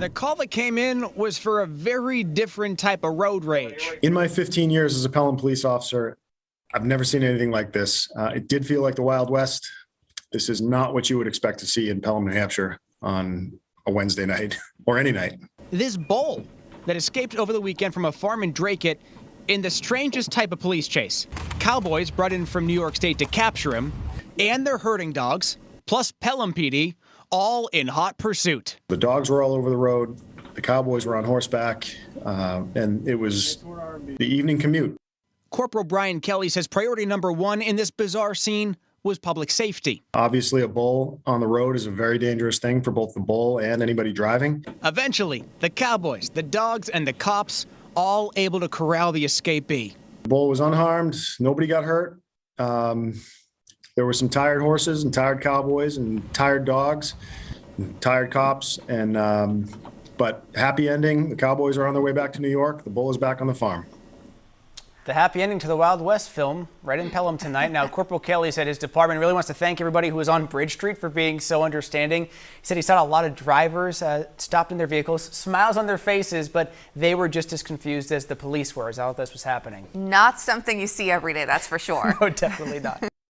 The call that came in was for a very different type of road rage. In my 15 years as a Pelham police officer, I've never seen anything like this. It did feel like the Wild West. This is not what you would expect to see in Pelham, New Hampshire on a Wednesday night or any night. This bull that escaped over the weekend from a farm in Drake in the strangest type of police chase. Cowboys brought in from New York State to capture him and their herding dogs, plus Pelham PD, all in hot pursuit. The dogs were all over the road. The Cowboys were on horseback, and it was the evening commute. Corporal Brian Kelly says priority number one in this bizarre scene was public safety. Obviously, a bull on the road is a very dangerous thing for both the bull and anybody driving. Eventually, the Cowboys, the dogs, and the cops all able to corral the escapee. The bull was unharmed. Nobody got hurt. There were some tired horses and tired cowboys and tired dogs, and tired cops, and but happy ending. The Cowboys are on their way back to New York. The bull is back on the farm. The happy ending to the Wild West film right in Pelham tonight. Now, Corporal Kelly said his department really wants to thank everybody who was on Bridge Street for being so understanding. He said he saw a lot of drivers stopped in their vehicles, smiles on their faces, but they were just as confused as the police were as all this was happening. Not something you see every day, that's for sure. No, definitely not.